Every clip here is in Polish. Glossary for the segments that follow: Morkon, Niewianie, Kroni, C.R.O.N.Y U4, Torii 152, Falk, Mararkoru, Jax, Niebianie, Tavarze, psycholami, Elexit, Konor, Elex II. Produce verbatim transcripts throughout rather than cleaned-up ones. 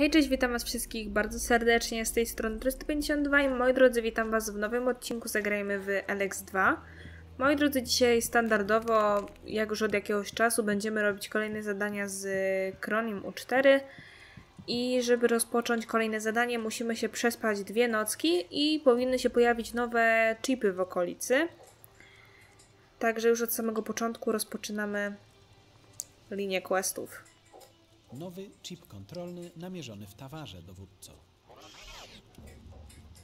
Hej, cześć, witam was wszystkich bardzo serdecznie, z tej strony Torii sto pięćdziesiąt dwa i moi drodzy, witam was w nowym odcinku Zagrajmy w Elex dwa. Moi drodzy, dzisiaj standardowo, jak już od jakiegoś czasu, będziemy robić kolejne zadania z C R O N Y U cztery. I żeby rozpocząć kolejne zadanie, musimy się przespać dwie nocki i powinny się pojawić nowe chipy w okolicy. Także już od samego początku rozpoczynamy linię questów. Nowy chip kontrolny namierzony w Tavarze, dowódco.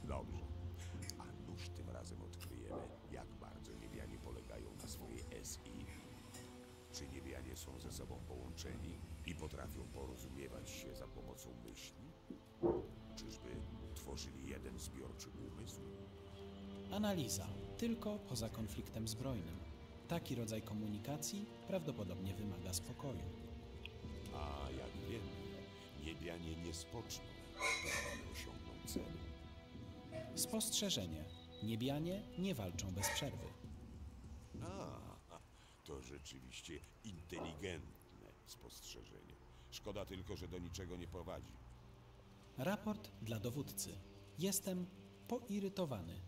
Dobrze. A nuż tym razem odkryjemy, jak bardzo Niewianie polegają na swojej S I. Czy Niewianie są ze sobą połączeni i potrafią porozumiewać się za pomocą myśli? Czyżby tworzyli jeden zbiorczy umysł? Analiza. Tylko poza konfliktem zbrojnym. Taki rodzaj komunikacji prawdopodobnie wymaga spokoju. A jak wiemy, Niebianie nie spoczną, nie osiągną celu. Spostrzeżenie. Niebianie nie walczą bez przerwy. A, to rzeczywiście inteligentne spostrzeżenie. Szkoda tylko, że do niczego nie prowadzi. Raport dla dowódcy. Jestem poirytowany.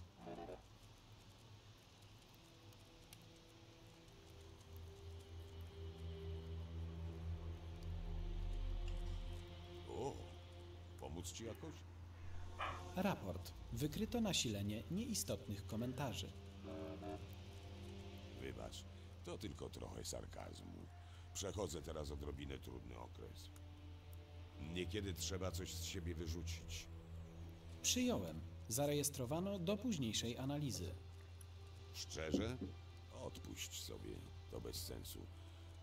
Pomóc ci jakoś? Raport. Wykryto nasilenie nieistotnych komentarzy. Wybacz, to tylko trochę sarkazmu. Przechodzę teraz odrobinę trudny okres. Niekiedy trzeba coś z siebie wyrzucić. Przyjąłem. Zarejestrowano do późniejszej analizy. Szczerze? Odpuść sobie. To bez sensu.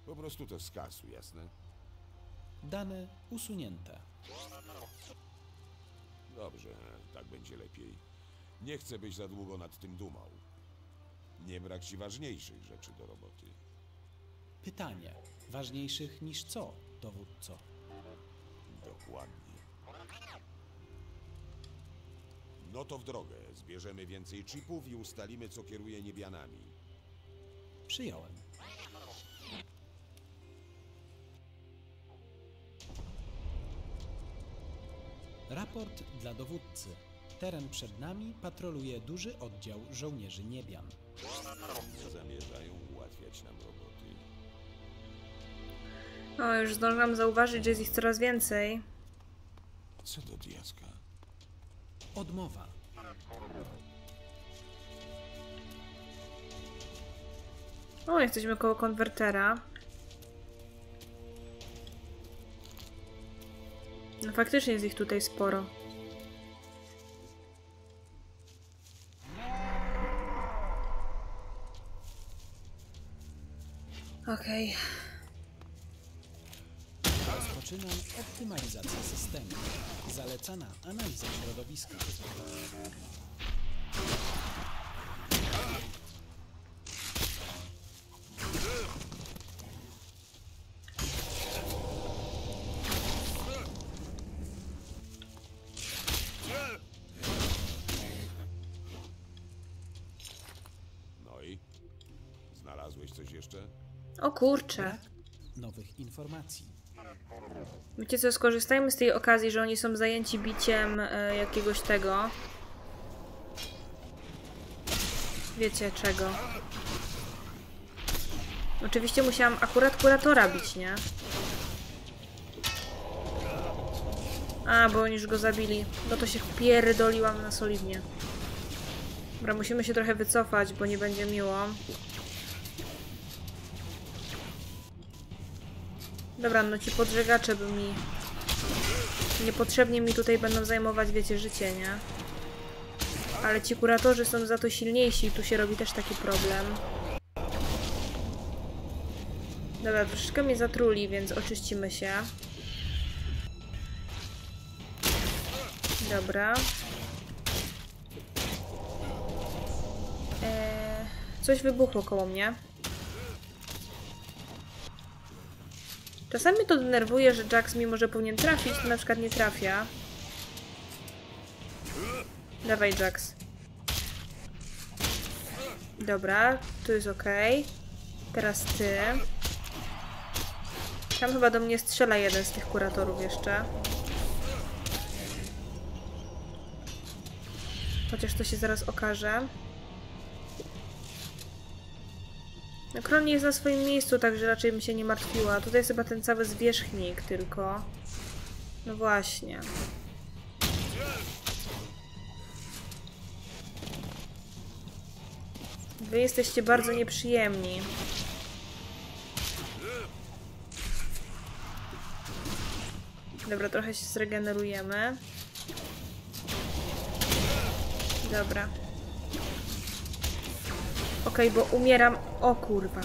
Po prostu to skasuj, jasne? Dane usunięte. Dobrze, tak będzie lepiej. Nie chcę, byś za długo nad tym dumał. Nie brak ci ważniejszych rzeczy do roboty. Pytanie. Ważniejszych niż co, dowódco? Dokładnie. No to w drogę. Zbierzemy więcej chipów i ustalimy, co kieruje Niebianami. Przyjąłem. Raport dla dowódcy. Teren przed nami patroluje duży oddział żołnierzy Niebian. Nie zamierzają ułatwiać nam roboty. No, już zdążyłam zauważyć, że jest ich coraz więcej. Co do diaska? Odmowa. O, jesteśmy koło konwertera. No faktycznie jest ich tutaj sporo. Okej. Okay. Rozpoczynam optymalizację systemu. Zalecana analiza środowiska. O kurczę. Nowych informacji. Wiecie co, skorzystajmy z tej okazji, że oni są zajęci biciem y, jakiegoś tego. Wiecie czego. Oczywiście musiałam akurat kuratora bić, nie? A, bo oni już go zabili. No to się wpierdoliłam na solidnie. Dobra, musimy się trochę wycofać, bo nie będzie miło. Dobra, no ci podżegacze by mi... Niepotrzebnie mi tutaj będą zajmować, wiecie, życie, nie? Ale ci kuratorzy są za to silniejsi i tu się robi też taki problem. Dobra, troszeczkę mnie zatruli, więc oczyścimy się. Dobra. Eee, coś wybuchło koło mnie. Czasami to denerwuje, że Jax, mimo że powinien trafić, to na przykład nie trafia. Dawaj, Jax. Dobra, tu jest ok. Teraz ty. Tam chyba do mnie strzela jeden z tych kuratorów jeszcze. Chociaż to się zaraz okaże. Kroni jest na swoim miejscu, także raczej bym się nie martwiła. Tutaj jest chyba ten cały zwierzchnik tylko. No właśnie. Wy jesteście bardzo nieprzyjemni. Dobra, trochę się zregenerujemy. Dobra. Okej, bo umieram. O kurwa.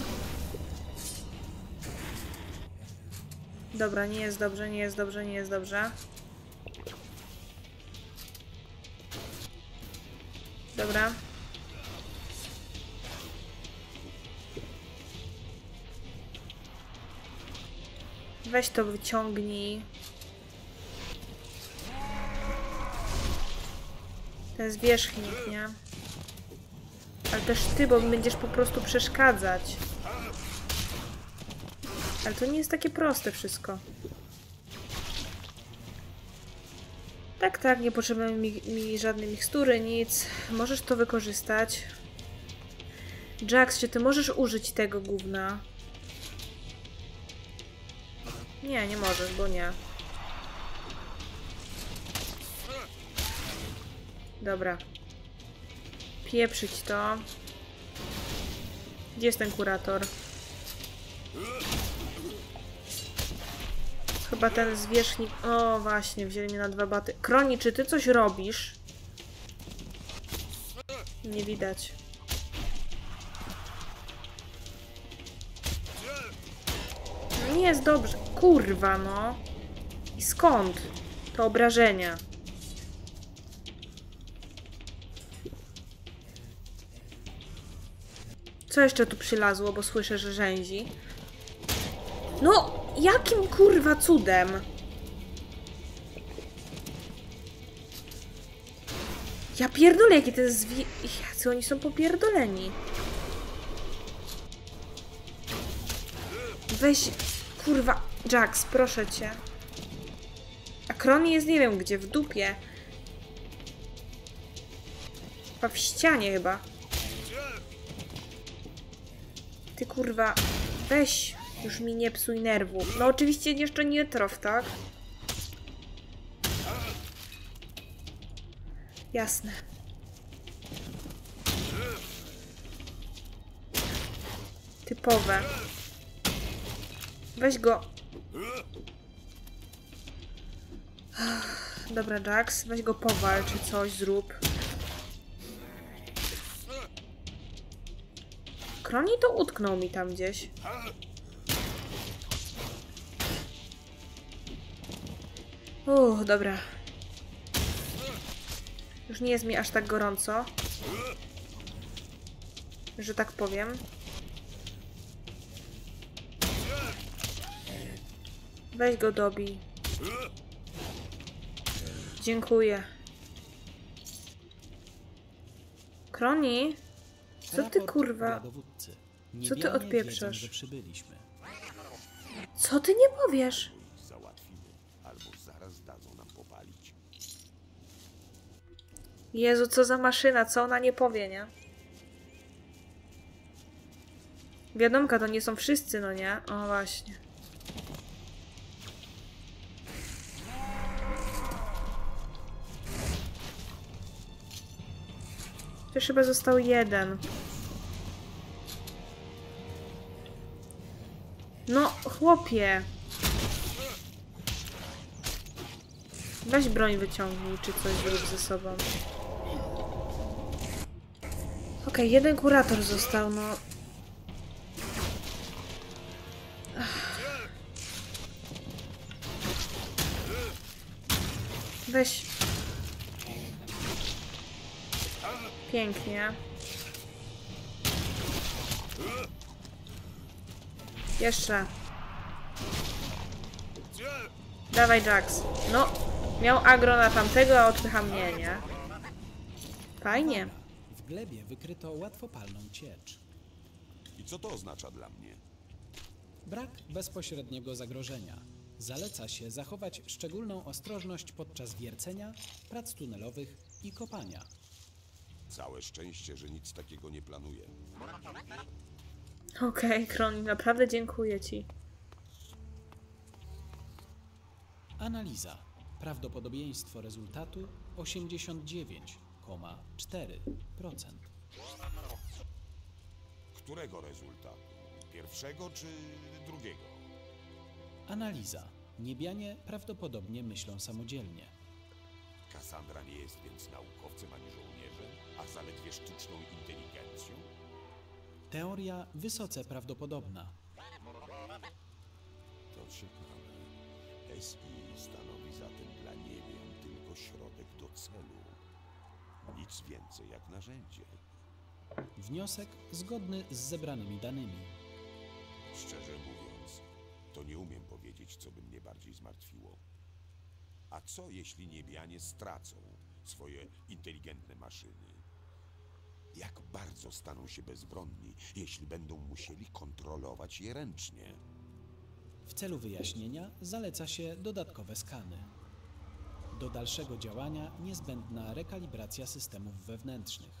Dobra, nie jest dobrze, nie jest dobrze, nie jest dobrze. Dobra. Weź to wyciągnij. Ten zwierzchnik, nie? Ale też ty, bo będziesz po prostu przeszkadzać. Ale to nie jest takie proste wszystko. Tak, tak, nie potrzebujemy mi, mi żadnej mikstury, nic. Możesz to wykorzystać. Jax, czy ty możesz użyć tego gówna? Nie, nie możesz, bo nie. Dobra. Pieprzyć to. Gdzie jest ten kurator? Chyba ten zwierzchnik... O, właśnie, wzięli mnie na dwa baty. Kroni, czy ty coś robisz? Nie widać. Nie jest dobrze. Kurwa, no. I skąd te obrażenia? Co jeszcze tu przylazło, bo słyszę, że rzęzi. No, jakim kurwa cudem? Ja pierdolę, jakie ten zwi... Jacy oni są popierdoleni. Weź, kurwa, Jax, proszę cię. A Kroni jest nie wiem gdzie, w dupie. Chyba w ścianie chyba. Ty kurwa, weź, już mi nie psuj nerwów. No oczywiście jeszcze nie trof, tak? Jasne. Typowe. Weź go. Dobra, Jax, weź go powal, czy coś zrób. Kroni to utknął mi tam gdzieś. Uuu, dobra. Już nie jest mi aż tak gorąco. Że tak powiem. Weź go dobij. Dziękuję. Kroni? Co ty kurwa? Co ty odpieprzasz? Co ty nie powiesz? Jezu, co za maszyna, co ona nie powie, nie? Wiadomka, to nie są wszyscy, no nie? O właśnie. To chyba został jeden. No, chłopie. Weź broń wyciągnij, czy coś zrób ze sobą. Okej, okay, jeden kurator został, no. Ach. Weź. Pięknie. Jeszcze. Dawaj, Jax. No, miał agro na tamtego, a odpycha mnie, nie? Fajnie. W glebie wykryto łatwopalną ciecz. I co to oznacza dla mnie? Brak bezpośredniego zagrożenia. Zaleca się zachować szczególną ostrożność podczas wiercenia, prac tunelowych i kopania. Całe szczęście, że nic takiego nie planuję. Okej, Kroni, naprawdę dziękuję ci. Analiza. Prawdopodobieństwo rezultatu osiemdziesiąt dziewięć przecinek cztery procent. Którego rezultatu? Pierwszego czy drugiego? Analiza. Niebianie prawdopodobnie myślą samodzielnie. Cassandra nie jest więc naukowcem ani żołnierzem, a zaledwie sztuczną inteligencją? Teoria wysoce prawdopodobna. To ciekawe. S I stanowi zatem dla Niebian tylko środek do celu. Nic więcej jak narzędzie. Wniosek zgodny z zebranymi danymi. Szczerze mówiąc, to nie umiem powiedzieć, co by mnie bardziej zmartwiło. A co, jeśli Niebianie stracą swoje inteligentne maszyny? Jak bardzo staną się bezbronni, jeśli będą musieli kontrolować je ręcznie? W celu wyjaśnienia zaleca się dodatkowe skany. Do dalszego działania niezbędna rekalibracja systemów wewnętrznych.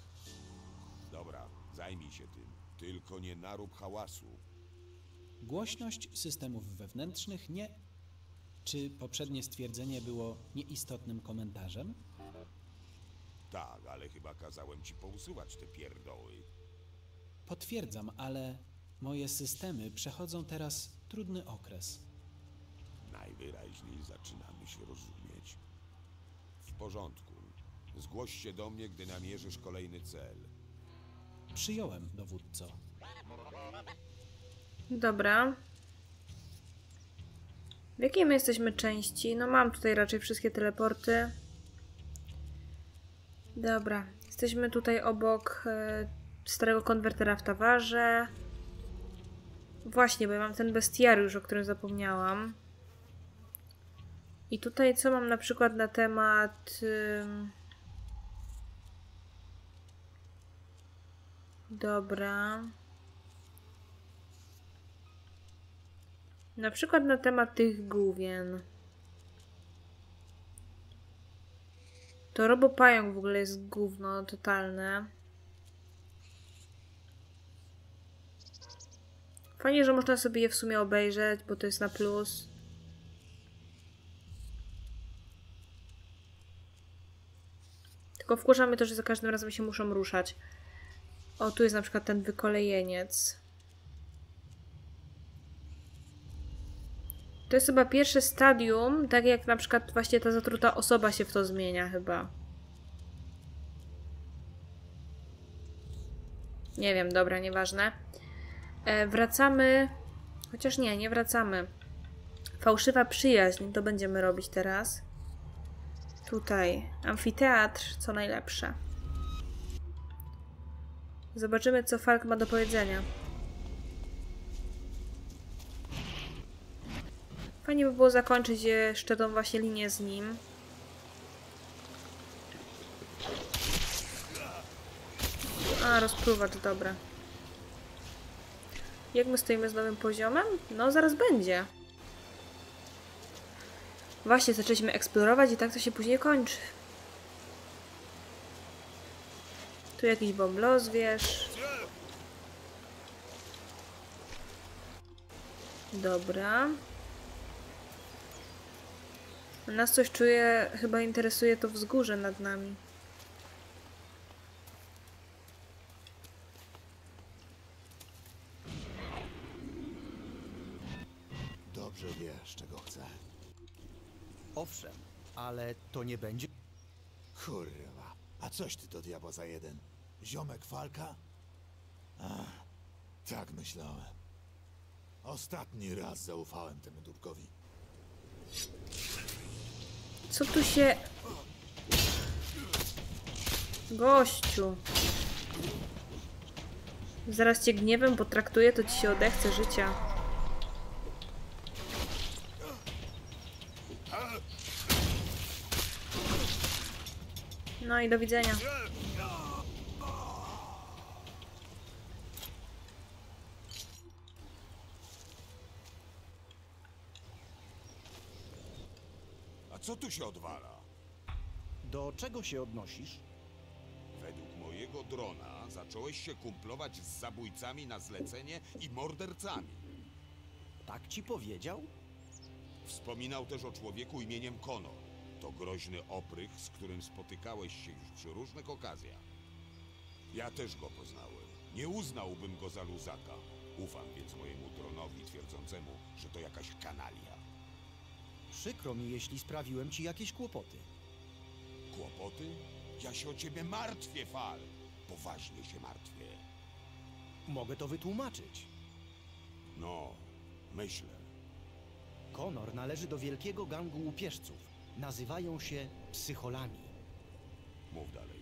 Dobra, zajmij się tym. Tylko nie narób hałasu. Głośność systemów wewnętrznych nie... Czy poprzednie stwierdzenie było nieistotnym komentarzem? Tak, ale chyba kazałem ci pousuwać te pierdoły. Potwierdzam, ale moje systemy przechodzą teraz trudny okres. Najwyraźniej zaczynamy się rozumieć. W porządku. Zgłoś się do mnie, gdy namierzysz kolejny cel. Przyjąłem, dowódco. Dobra. W jakiej my jesteśmy części? No mam tutaj raczej wszystkie teleporty. Dobra. Jesteśmy tutaj obok e, starego konwertera w Tavarze. Właśnie, bo ja mam ten bestiariusz, o którym zapomniałam. I tutaj co mam na przykład na temat... E, Dobra. Na przykład na temat tych główien. To robopająk w ogóle jest gówno totalne. Fajnie, że można sobie je w sumie obejrzeć, bo to jest na plus. Tylko wkurza mnie to, że za każdym razem się muszą ruszać. O, tu jest na przykład ten wykolejeniec. To jest chyba pierwsze stadium, tak jak na przykład właśnie ta zatruta osoba się w to zmienia chyba. Nie wiem, dobra, nieważne. E, wracamy... Chociaż nie, nie wracamy. Fałszywa przyjaźń, to będziemy robić teraz. Tutaj. Amfiteatr, co najlepsze. Zobaczymy, co Falk ma do powiedzenia. Fajnie by było zakończyć jeszcze tą właśnie linię z nim. A, rozpruwacz, dobra. Jak my stoimy z nowym poziomem? No, zaraz będzie. Właśnie, zaczęliśmy eksplorować i tak to się później kończy. Tu jakiś bomblos, wiesz. Dobra. Nas coś czuje, chyba interesuje to wzgórze nad nami. Dobrze wiesz, czego chcę. Owszem, ale to nie będzie... Kurwa, a coś ty do diabła za jeden? Ziomek Falka? Ach, tak myślałem. Ostatni raz zaufałem temu dupkowi. Co tu się... Gościu. Zaraz cię gniewem potraktuję, to ci się odechce życia. No i do widzenia. Co tu się odwala? Do czego się odnosisz? Według mojego swojego drona zacząłeś się kumplować z zabójcami na zlecenie i mordercami. Tak ci powiedział? Wspominał też o człowieku imieniem Konor. To groźny oprych, z którym spotykałeś się już przy różnych okazjach. Ja też go poznałem. Nie uznałbym go za luzaka. Ufam więc mojemu dronowi twierdzącemu, że to jakaś kanalia. Przykro mi, jeśli sprawiłem ci jakieś kłopoty. Kłopoty? Ja się o ciebie martwię, Fal. Poważnie się martwię. Mogę to wytłumaczyć. No, myślę. Konor należy do wielkiego gangu łupieżców. Nazywają się psycholami. Mów dalej.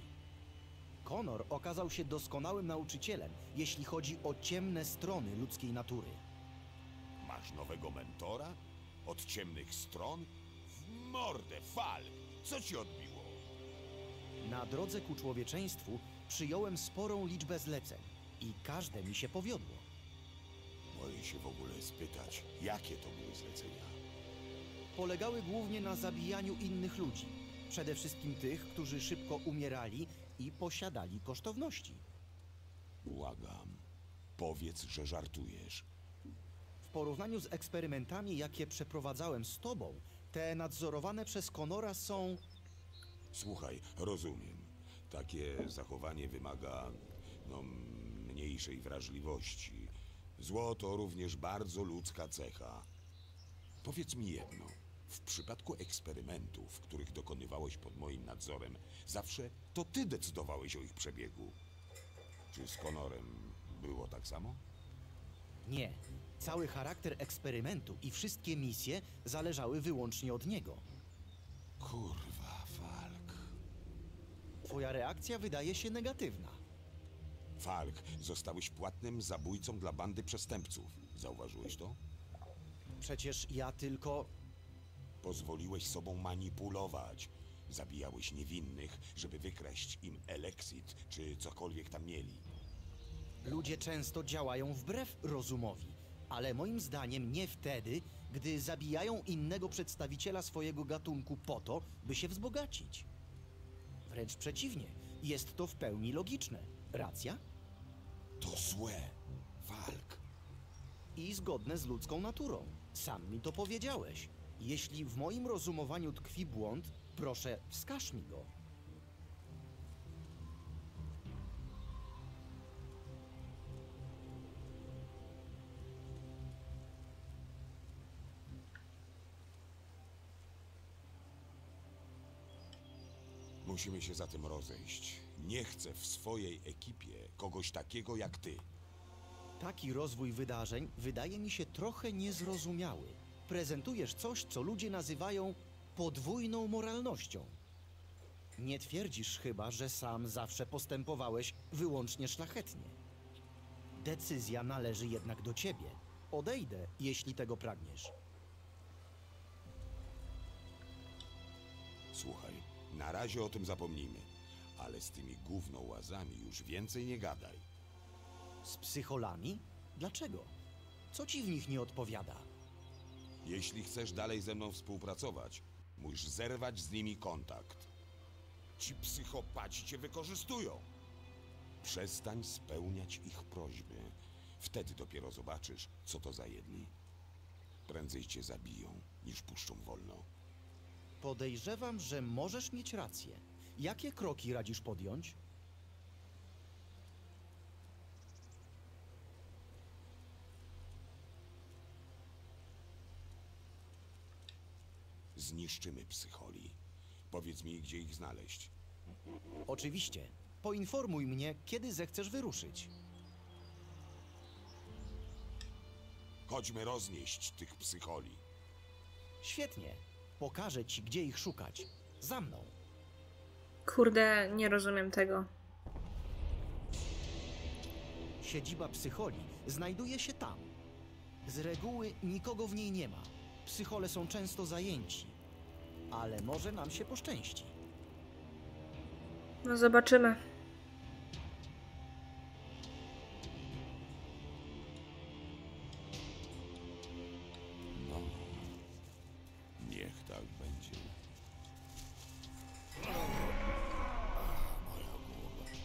Konor okazał się doskonałym nauczycielem, jeśli chodzi o ciemne strony ludzkiej natury. Masz nowego mentora? Od ciemnych stron? W mordę, Fal! Co ci odbiło? Na drodze ku człowieczeństwu przyjąłem sporą liczbę zleceń i każde mi się powiodło. Boję się w ogóle spytać, jakie to były zlecenia? Polegały głównie na zabijaniu innych ludzi. Przede wszystkim tych, którzy szybko umierali i posiadali kosztowności. Błagam, powiedz, że żartujesz. W porównaniu z eksperymentami, jakie przeprowadzałem z tobą, te nadzorowane przez Konora są... Słuchaj, rozumiem. Takie zachowanie wymaga, no, mniejszej wrażliwości. Zło to również bardzo ludzka cecha. Powiedz mi jedno. W przypadku eksperymentów, których dokonywałeś pod moim nadzorem, zawsze to ty decydowałeś o ich przebiegu. Czy z Konorem było tak samo? Nie. Cały charakter eksperymentu i wszystkie misje zależały wyłącznie od niego. Kurwa, Falk. Twoja reakcja wydaje się negatywna. Falk, zostałeś płatnym zabójcą dla bandy przestępców. Zauważyłeś to? Przecież ja tylko... Pozwoliłeś sobą manipulować. Zabijałeś niewinnych, żeby wykraść im Elexit, czy cokolwiek tam mieli. Ludzie często działają wbrew rozumowi, ale moim zdaniem nie wtedy, gdy zabijają innego przedstawiciela swojego gatunku po to, by się wzbogacić. Wręcz przeciwnie, jest to w pełni logiczne. Racja? To złe, Falk. I zgodne z ludzką naturą. Sam mi to powiedziałeś. Jeśli w moim rozumowaniu tkwi błąd, proszę, wskaż mi go. Musimy się zatem rozejść. Nie chcę w swojej ekipie kogoś takiego jak ty. Taki rozwój wydarzeń wydaje mi się trochę niezrozumiały. Prezentujesz coś, co ludzie nazywają podwójną moralnością. Nie twierdzisz chyba, że sam zawsze postępowałeś wyłącznie szlachetnie. Decyzja należy jednak do ciebie. Odejdę, jeśli tego pragniesz. Słuchaj, na razie o tym zapomnimy, ale z tymi gównołazami już więcej nie gadaj. Z psycholami? Dlaczego? Co ci w nich nie odpowiada? Jeśli chcesz dalej ze mną współpracować, musisz zerwać z nimi kontakt. Ci psychopaci cię wykorzystują. Przestań spełniać ich prośby. Wtedy dopiero zobaczysz, co to za jedni. Prędzej cię zabiją, niż puszczą wolno. Podejrzewam, że możesz mieć rację. Jakie kroki radzisz podjąć? Zniszczymy psycholi. Powiedz mi, gdzie ich znaleźć. Oczywiście. Poinformuj mnie, kiedy zechcesz wyruszyć. Chodźmy roznieść tych psycholi. Świetnie. Pokażę ci, gdzie ich szukać. Za mną. Kurde, nie rozumiem tego. Siedziba psycholi znajduje się tam. Z reguły nikogo w niej nie ma. Psychole są często zajęci, ale może nam się poszczęści. No zobaczymy. No, niech tak będzie. Moja głowa.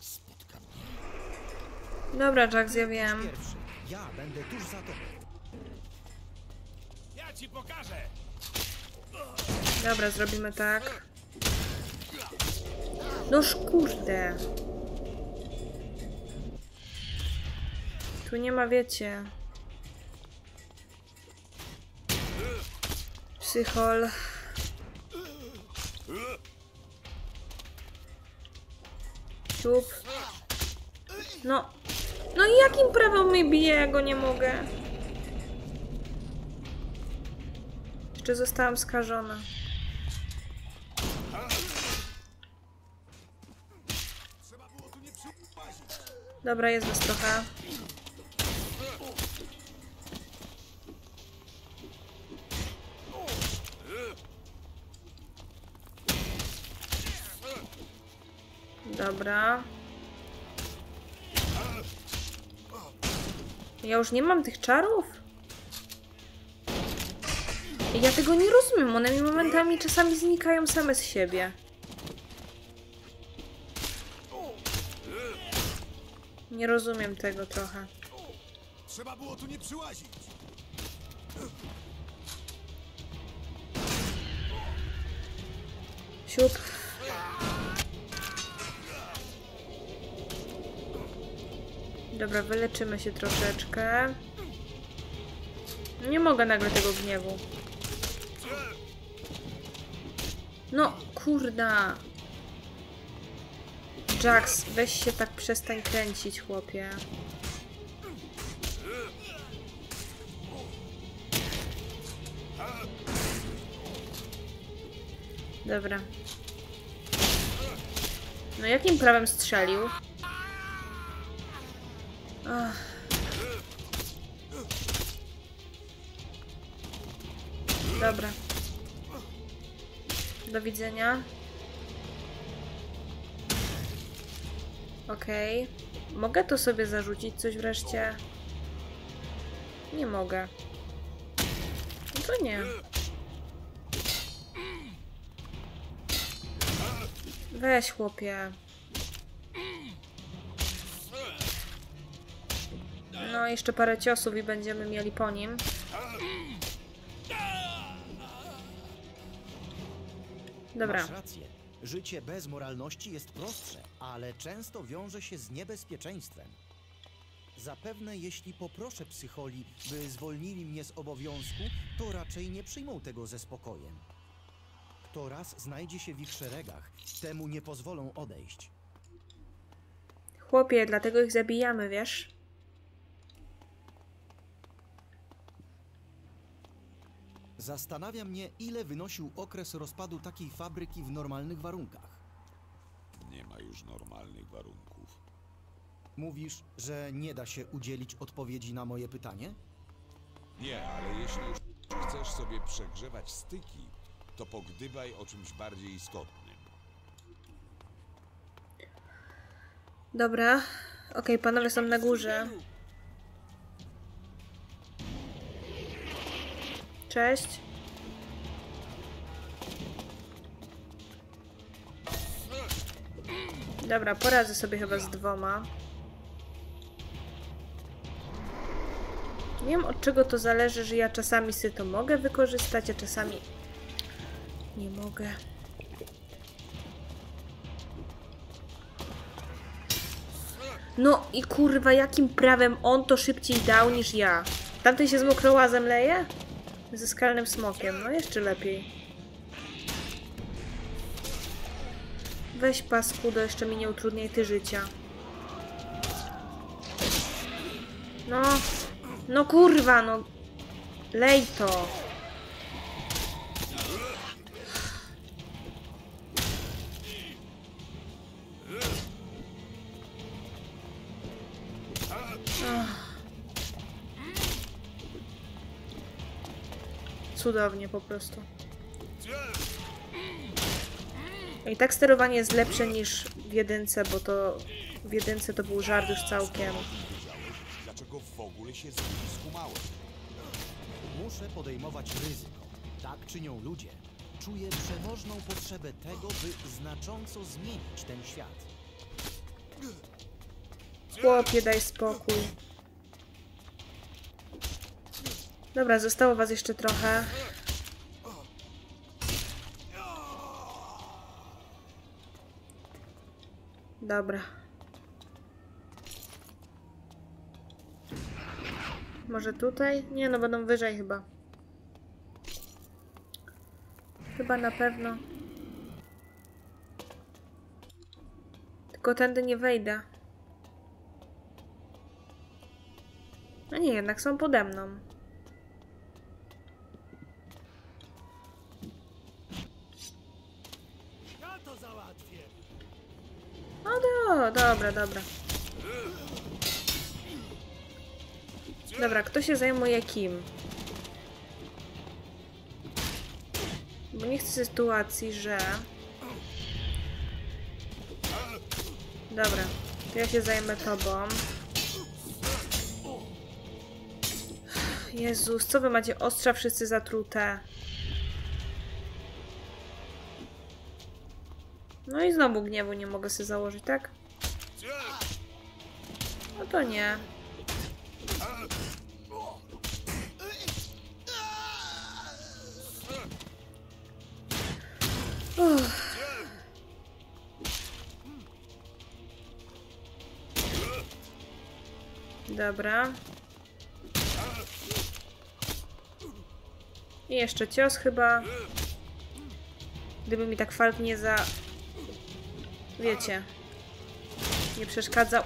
spotka mnie. Dobra, Jax, ja wiem. Pierwszy. Ja będę tuż za tobą. Ja ci pokażę. Dobra, zrobimy tak. Noż kurde. Tu nie ma, wiecie. Psychol. Ciup. No. No i jakim prawem mi bije, ja go nie mogę. Jeszcze zostałam skażona. Dobra, jest was trochę. Dobra. Ja już nie mam tych czarów? Ja tego nie rozumiem. One mi momentami czasami znikają same z siebie. Nie rozumiem tego trochę. Trzeba było tu nie przyłazić. Siup. Dobra, wyleczymy się troszeczkę. Nie mogę nagle tego gniewu. No, kurda. Jax, weź się tak przestań kręcić, chłopie. Dobra. No jakim prawem strzelił? Ach. Dobra. Do widzenia. Okej. Okay. Mogę to sobie zarzucić coś wreszcie? Nie mogę. No to nie. Weź, chłopie. No, jeszcze parę ciosów i będziemy mieli po nim. Dobra. Masz rację. Życie bez moralności jest prostsze, ale często wiąże się z niebezpieczeństwem. Zapewne jeśli poproszę psycholi, by zwolnili mnie z obowiązku, to raczej nie przyjmą tego ze spokojem. Kto raz znajdzie się w ich szeregach, temu nie pozwolą odejść. Chłopie, dlatego ich zabijamy, wiesz? Zastanawia mnie, ile wynosił okres rozpadu takiej fabryki w normalnych warunkach. Nie ma już normalnych warunków. Mówisz, że nie da się udzielić odpowiedzi na moje pytanie? Nie, ale jeśli już chcesz sobie przegrzewać styki, to pogdybaj o czymś bardziej istotnym. Dobra. Okej, panowie są na górze. Cześć. Dobra, poradzę sobie chyba z dwoma. Nie wiem, od czego to zależy, że ja czasami sobie to mogę wykorzystać, a czasami nie mogę. No i kurwa, jakim prawem on to szybciej dał niż ja? Tamten się z mokrołazem leje? Ze skalnym smokiem, no jeszcze lepiej. Weź paskudo, jeszcze mi nie utrudniaj ty życia. No, no kurwa, no. Lej to. Cudownie po prostu. I tak sterowanie jest lepsze niż w jedynce, bo to w jedynce to był żart już całkiem. Dlaczego w ogóle się skumałem? Muszę podejmować ryzyko. Tak czynią ludzie. Czuję przemożną potrzebę tego, by znacząco zmienić ten świat. Chłopie, daj spokój. Dobra, zostało was jeszcze trochę. Dobra. Może tutaj? Nie, no będą wyżej chyba. Chyba na pewno. Tylko tędy nie wejdę. No nie, jednak są pode mną. No do, dobra, dobra. Dobra, kto się zajmuje kim? Bo nie chcę sytuacji, że... Dobra, to ja się zajmę tobą. Jezus, co wy macie ostrza wszyscy zatrute? No i znowu gniewu nie mogę sobie założyć, tak? No to nie. Uff. Dobra. I jeszcze cios chyba. Gdyby mi tak Falk nie za... Wiecie. Nie przeszkadzał.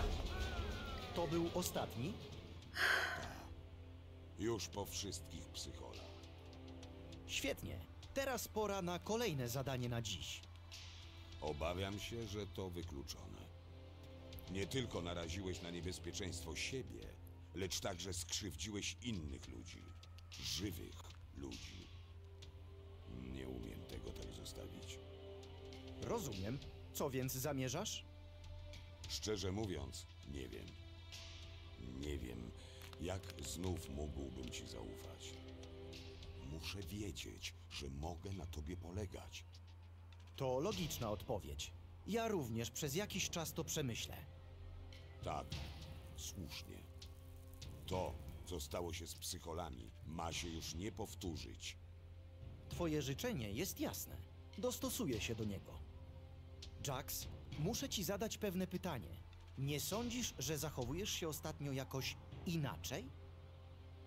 To był ostatni? Już po wszystkich psycholach. Świetnie. Teraz pora na kolejne zadanie na dziś. Obawiam się, że to wykluczone. Nie tylko naraziłeś na niebezpieczeństwo siebie, lecz także skrzywdziłeś innych ludzi. Żywych ludzi. Nie umiem tego tak zostawić. Rozumiem. Co więc zamierzasz? Szczerze mówiąc, nie wiem. Nie wiem, jak znów mógłbym ci zaufać. Muszę wiedzieć, że mogę na tobie polegać. To logiczna odpowiedź. Ja również przez jakiś czas to przemyślę. Tak, słusznie. To, co stało się z psycholami, ma się już nie powtórzyć. Twoje życzenie jest jasne. Dostosuję się do niego. Jax, muszę ci zadać pewne pytanie. Nie sądzisz, że zachowujesz się ostatnio jakoś inaczej?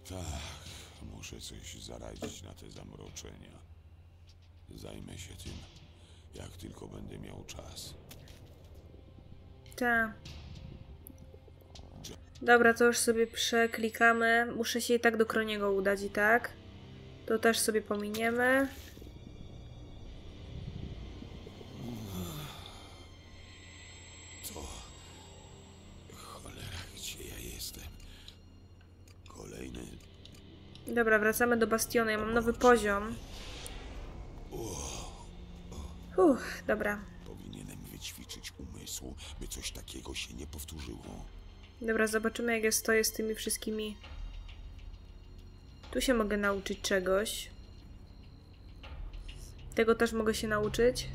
Tak, muszę coś zaradzić na te zamroczenia. Zajmę się tym, jak tylko będę miał czas. Tak. Dobra, to już sobie przeklikamy. Muszę się i tak do Kroniego udać i tak. To też sobie pominiemy. Dobra, wracamy do bastionu. Ja mam nowy poziom. Uff, dobra. Powinienem wyćwiczyć umysł, by coś takiego się nie powtórzyło. Dobra, zobaczymy, jak ja stoję z tymi wszystkimi. Tu się mogę nauczyć czegoś. Tego też mogę się nauczyć.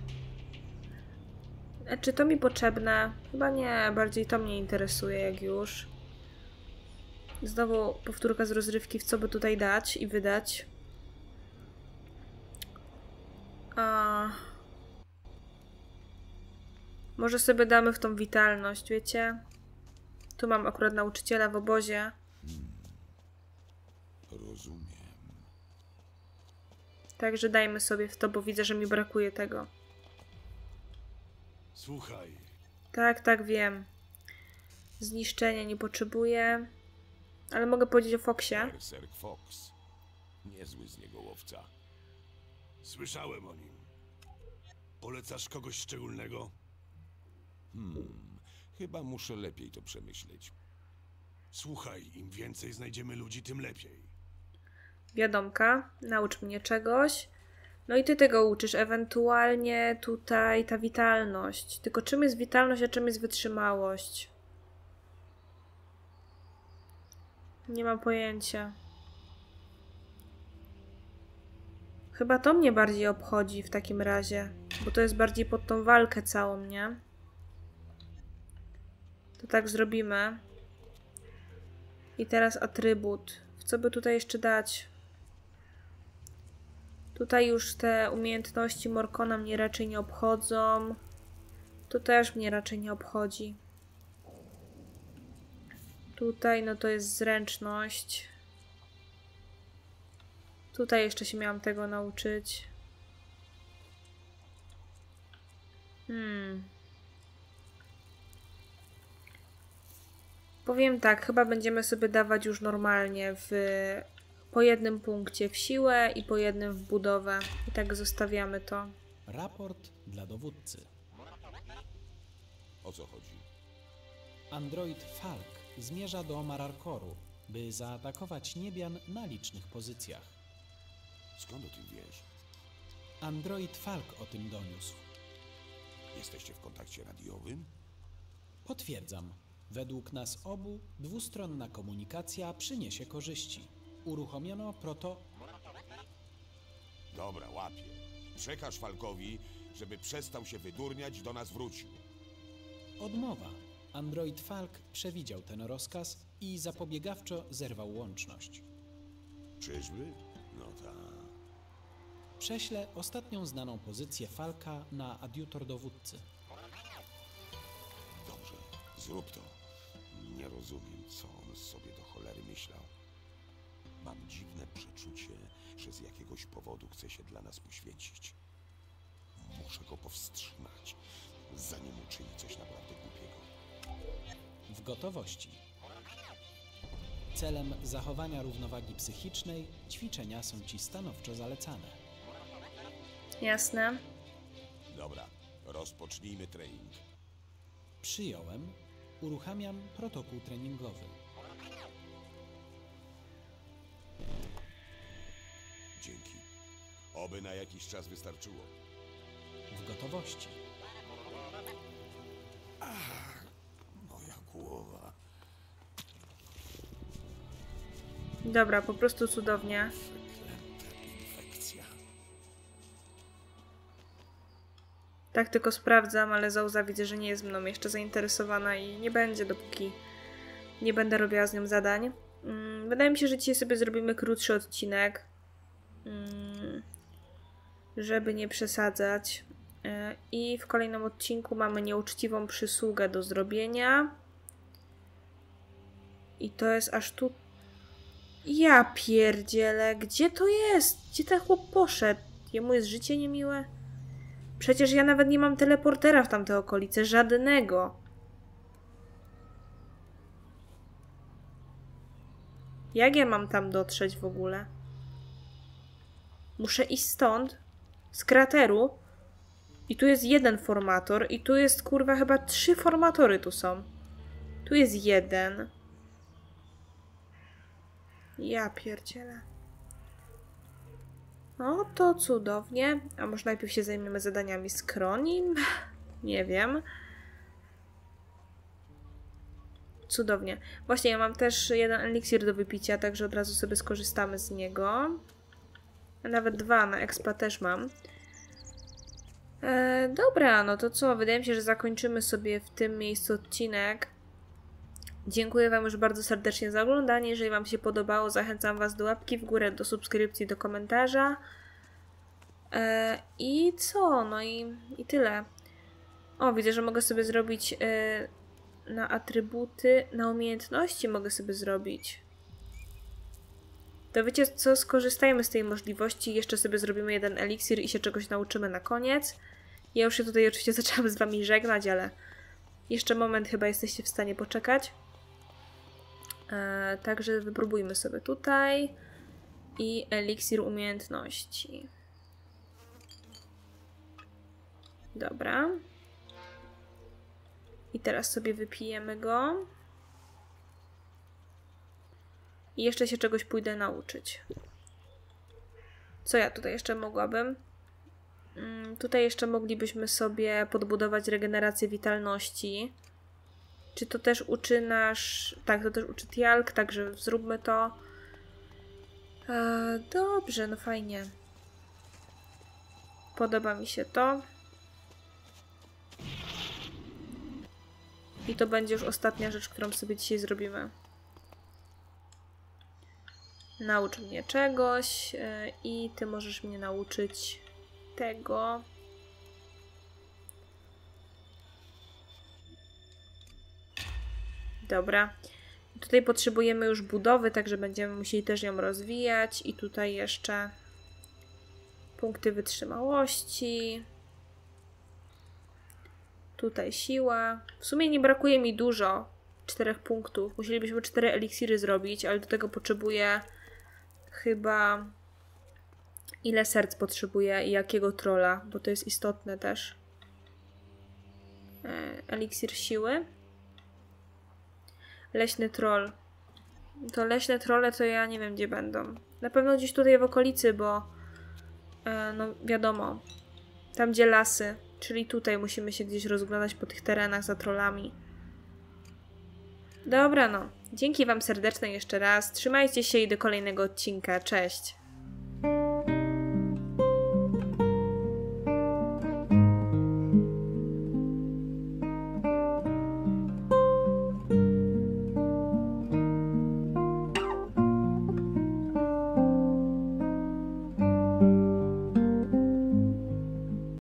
A czy to mi potrzebne? Chyba nie, bardziej to mnie interesuje, jak już. Znowu powtórka z rozrywki, w co by tutaj dać i wydać. A... Może sobie damy w tą witalność, wiecie? Tu mam akurat nauczyciela w obozie. Hmm. Rozumiem. Także dajmy sobie w to, bo widzę, że mi brakuje tego. Słuchaj. Tak, tak, wiem. Zniszczenia nie potrzebuję. Ale mogę powiedzieć o Foxie. Berserk Fox. Niezły z niego łowca. Słyszałem o nim. Polecasz kogoś szczególnego? Hmm, chyba muszę lepiej to przemyśleć. Słuchaj, im więcej znajdziemy ludzi, tym lepiej. Wiadomka, naucz mnie czegoś. No i ty tego uczysz. Ewentualnie tutaj ta witalność. Tylko czym jest witalność, a czym jest wytrzymałość? Nie mam pojęcia. Chyba to mnie bardziej obchodzi w takim razie. Bo to jest bardziej pod tą walkę całą, nie? To tak zrobimy. I teraz atrybut. Co by tutaj jeszcze dać? Tutaj już te umiejętności Morkona mnie raczej nie obchodzą. To też mnie raczej nie obchodzi. Tutaj no to jest zręczność. Tutaj jeszcze się miałam tego nauczyć. Hmm. Powiem tak, chyba będziemy sobie dawać już normalnie w, po jednym punkcie w siłę i po jednym w budowę. I tak zostawiamy to. Raport dla dowódcy. O co chodzi? Android Falk zmierza do Mararkoru, by zaatakować Niebian na licznych pozycjach. Skąd o tym wiesz? Android Falk o tym doniósł. Jesteście w kontakcie radiowym? Potwierdzam. Według nas obu dwustronna komunikacja przyniesie korzyści. Uruchomiono proto... Dobra, łapię. Przekaż Falkowi, żeby przestał się wydurniać, do nas wrócił. Odmowa. Android Falk przewidział ten rozkaz i zapobiegawczo zerwał łączność. Czyżby? No tak. Prześlę ostatnią znaną pozycję Falka na adiutor dowódcy. Dobrze, zrób to. Nie rozumiem, co on sobie do cholery myślał. Mam dziwne przeczucie, że z jakiegoś powodu chce się dla nas poświęcić. Muszę go powstrzymać, zanim uczyni coś naprawdę głupiego. W gotowości. Celem zachowania równowagi psychicznej ćwiczenia są ci stanowczo zalecane. Jasne. Dobra, rozpocznijmy trening. Przyjąłem. Uruchamiam protokół treningowy. Dzięki. Oby na jakiś czas wystarczyło. W gotowości. Ach, moja głowa. Dobra, po prostu cudownie. Tak tylko sprawdzam, ale za łza widzę, że nie jest mną jeszcze zainteresowana i nie będzie, dopóki nie będę robiła z nią zadań. Wydaje mi się, że dzisiaj sobie zrobimy krótszy odcinek, żeby nie przesadzać. I w kolejnym odcinku mamy nieuczciwą przysługę do zrobienia. I to jest aż tu... Ja pierdzielę, gdzie to jest? Gdzie ten chłop poszedł? Jemu jest życie niemiłe? Przecież ja nawet nie mam teleportera w tamte okolice, żadnego. Jak ja mam tam dotrzeć w ogóle? Muszę iść stąd, z krateru. I tu jest jeden formator, i tu jest, kurwa, chyba trzy formatory tu są. Tu jest jeden. Ja pierdzielę. No to cudownie. A może najpierw się zajmiemy zadaniami z Kronim? Nie wiem. Cudownie. Właśnie, ja mam też jeden eliksir do wypicia, także od razu sobie skorzystamy z niego. A nawet dwa, na expa też mam. E, dobra, no to co? Wydaje mi się, że zakończymy sobie w tym miejscu odcinek. Dziękuję Wam już bardzo serdecznie za oglądanie. Jeżeli Wam się podobało, zachęcam Was do łapki w górę, do subskrypcji, do komentarza. E, I co? No i, i tyle. O, widzę, że mogę sobie zrobić e, na atrybuty, na umiejętności mogę sobie zrobić. To wiecie co? Skorzystajmy z tej możliwości. Jeszcze sobie zrobimy jeden eliksir i się czegoś nauczymy na koniec. Ja już się tutaj oczywiście zaczęłam z Wami żegnać, ale jeszcze moment, chyba jesteście w stanie poczekać. Eee, także wypróbujmy sobie tutaj i eliksir umiejętności. Dobra. I teraz sobie wypijemy go. I jeszcze się czegoś pójdę nauczyć. Co ja tutaj jeszcze mogłabym? Mm, tutaj jeszcze moglibyśmy sobie podbudować regenerację witalności. Czy to też uczy nasz... Tak, to też uczy Tialk, także zróbmy to. Eee, dobrze, no fajnie. Podoba mi się to. I to będzie już ostatnia rzecz, którą sobie dzisiaj zrobimy. Naucz mnie czegoś i ty możesz mnie nauczyć tego. Dobra. Tutaj potrzebujemy już budowy, także będziemy musieli też ją rozwijać. I tutaj jeszcze punkty wytrzymałości. Tutaj siła. W sumie nie brakuje mi dużo. Czterech punktów. Musielibyśmy cztery eliksiry zrobić, ale do tego potrzebuję chyba... Ile serc potrzebuję i jakiego trolla, bo to jest istotne też. Eliksir siły. Leśny troll. To leśne trolle to ja nie wiem gdzie będą. Na pewno gdzieś tutaj w okolicy, bo no wiadomo, tam gdzie lasy, czyli tutaj musimy się gdzieś rozglądać po tych terenach za trollami. Dobra no, dzięki wam serdecznie jeszcze raz, trzymajcie się i do kolejnego odcinka, cześć!